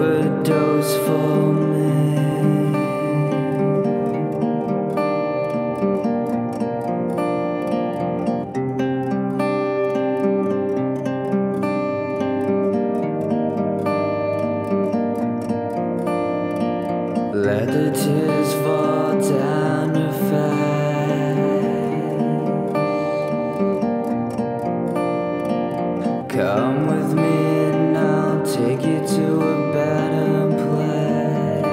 overdose for me. Let the tears fall down your face. Come with me and I'll take you to a better place.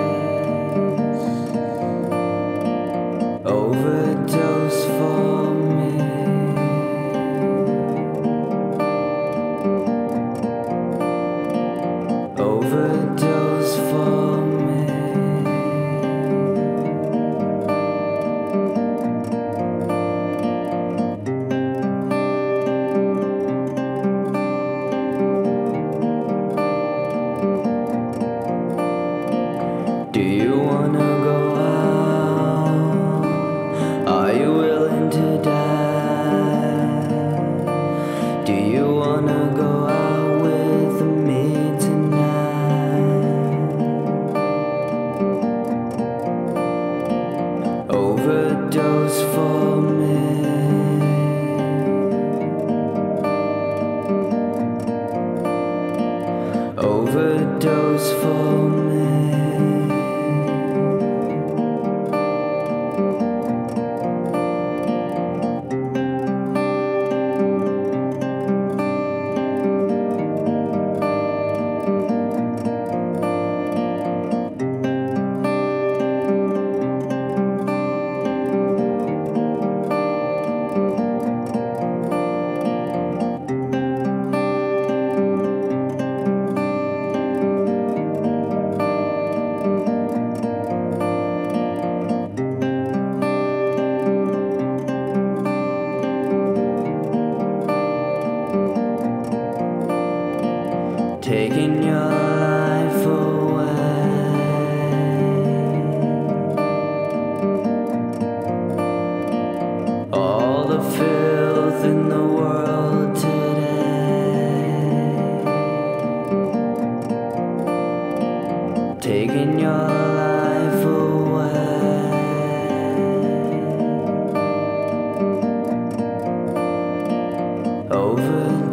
Overdose for me. Overdose for me. Do you wanna go out? Are you willing to die? Do you wanna go out with me tonight? Overdose for me. Overdose for me. Taking your life away. All the filth in the world today. Taking your life away. Over.